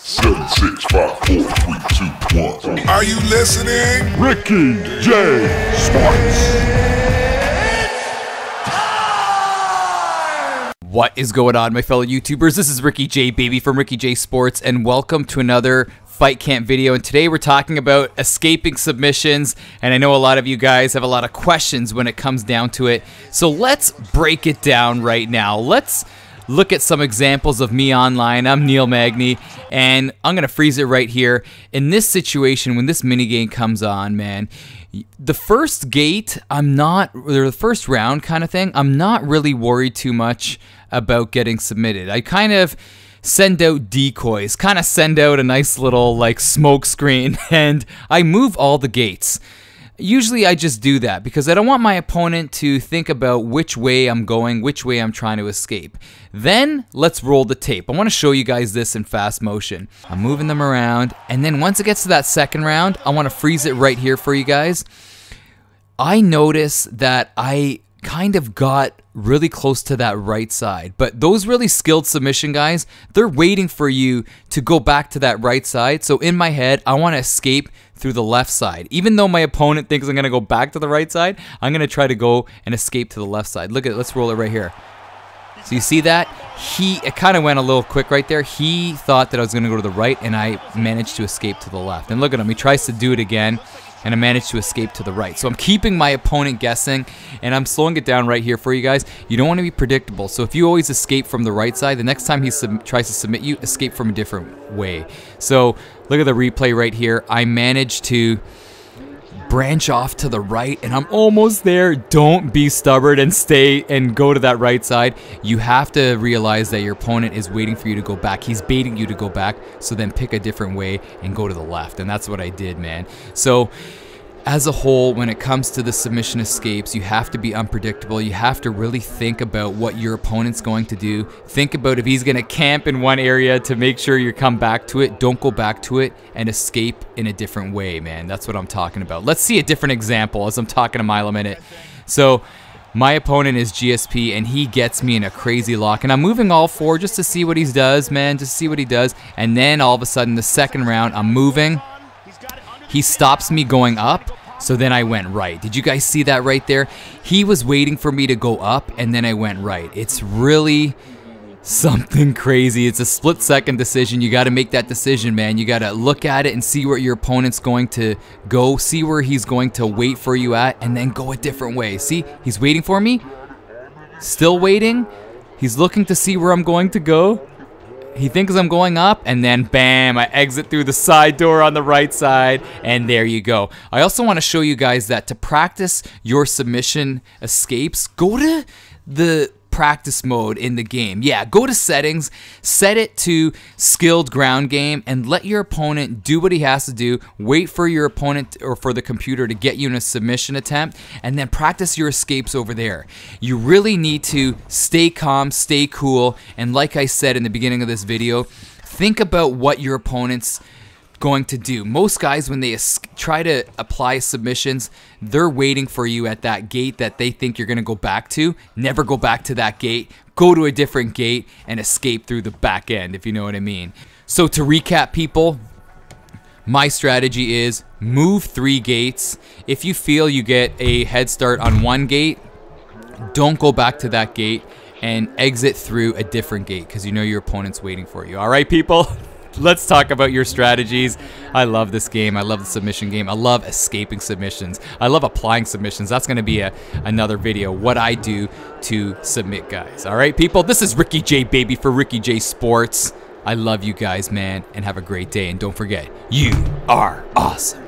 7, 6, 5, 4, 3, 2, 1. Are you listening? Ricky J. Sports. What is going on, my fellow YouTubers? This is Ricky J, baby, from Ricky J Sports, and welcome to another Fight Camp video. And today we're talking about escaping submissions, and I know a lot of you guys have a lot of questions when it comes down to it, so let's break it down right now. Let's look at some examples of me online. I'm Neil Magny, and I'm gonna freeze it right here. In this situation, when this minigame comes on, man, the first gate, the first round kind of thing, I'm not really worried too much about getting submitted. I kind of send out decoys, kind of send out a nice little like smoke screen, and I move all the gates. Usually I just do that because I don't want my opponent to think about which way I'm going, which way I'm trying to escape. Then let's roll the tape. I want to show you guys this in fast motion. I'm moving them around, and then once it gets to that second round, I want to freeze it right here for you guys. I notice that I kind of got really close to that right side, but those really skilled submission guys, they're waiting for you to go back to that right side. So in my head, I want to escape through the left side. Even though my opponent thinks I'm going to go back to the right side, I'm going to try to go and escape to the left side. Look at it, let's roll it right here. So you see that? It kind of went a little quick right there. He thought that I was going to go to the right, and I managed to escape to the left. And look at him, he tries to do it again, and I managed to escape to the right. So I'm keeping my opponent guessing, and I'm slowing it down right here for you guys. You don't want to be predictable. So if you always escape from the right side, the next time he tries to submit you, escape from a different way. So look at the replay right here. I managed to branch off to the right, and I'm almost there. Don't be stubborn and stay and go to that right side. You have to realize that your opponent is waiting for you to go back. He's baiting you to go back, so then pick a different way and go to the left, and that's what I did, man. So as a whole, when it comes to the submission escapes, you have to be unpredictable. You have to really think about what your opponent's going to do. Think about if he's going to camp in one area to make sure you come back to it. Don't go back to it, and escape in a different way, man. That's what I'm talking about. Let's see a different example as I'm talking to Milo a minute. So my opponent is GSP, and he gets me in a crazy lock, and I'm moving all four just to see what he does, man, just see what he does. And then all of a sudden, the second round, I'm moving. He stops me going up, so then I went right. Did you guys see that right there? He was waiting for me to go up, and then I went right. It's really something crazy. It's a split-second decision. You got to make that decision, man. You got to look at it and see where your opponent's going to go, see where he's going to wait for you at, and then go a different way. See, he's waiting for me, still waiting. He's looking to see where I'm going to go. He thinks I'm going up, and then bam, I exit through the side door on the right side, and there you go. I also want to show you guys that to practice your submission escapes, go to the practice mode in the game. Yeah, go to settings, set it to skilled ground game, and let your opponent do what he has to do. Wait for your opponent or for the computer to get you in a submission attempt, and then practice your escapes over there. You really need to stay calm, stay cool, and like I said in the beginning of this video, think about what your opponent's going to do. Most guys, when they try to apply submissions, they're waiting for you at that gate that they think you're going to go back to. Never go back to that gate. Go to a different gate and escape through the back end, if you know what I mean. So to recap, people, my strategy is move 3 gates. If you feel you get a head start on one gate, don't go back to that gate and exit through a different gate because you know your opponent's waiting for you. All right, people? Let's talk about your strategies. I love this game. I love the submission game. I love escaping submissions. I love applying submissions. That's going to be another video, what I do to submit guys. All right, people, this is Ricky J, baby, for Ricky J Sports. I love you guys, man, and have a great day. And don't forget, you are awesome.